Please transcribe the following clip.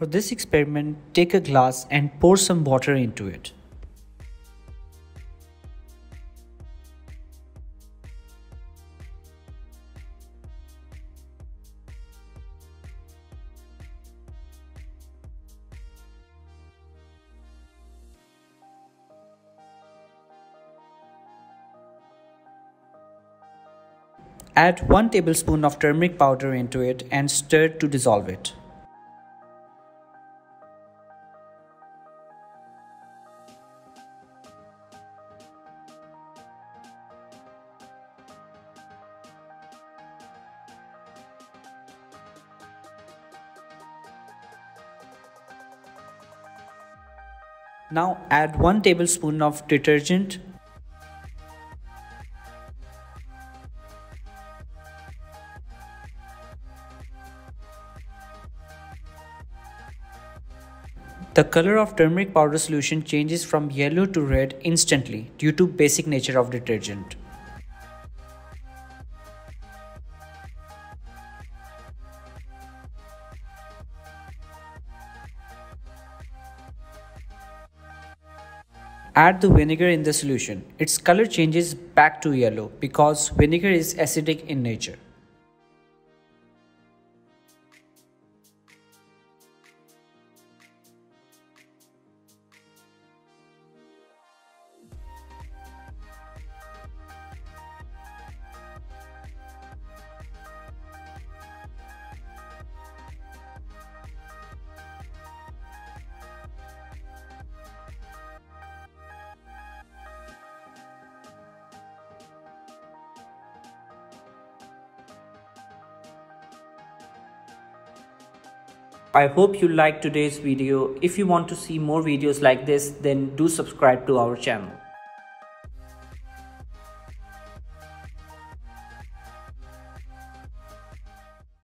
For this experiment, take a glass and pour some water into it. Add 1 tablespoon of turmeric powder into it and stir to dissolve it. Now add 1 tablespoon of detergent . The color of turmeric powder solution changes from yellow to red instantly due to basic nature of detergent. Add the vinegar in the solution. Its color changes back to yellow because vinegar is acidic in nature. I hope you liked today's video. If you want to see more videos like this, then do subscribe to our channel.